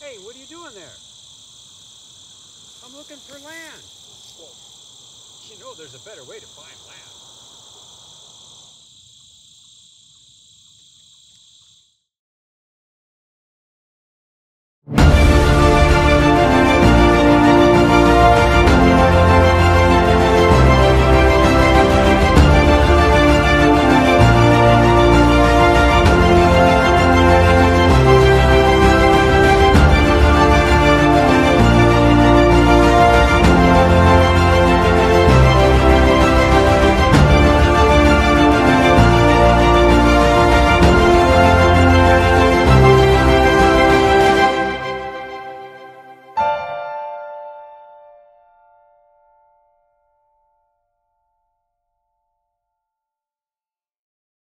Hey, what are you doing there? I'm looking for land. Well, you know there's a better way to find land.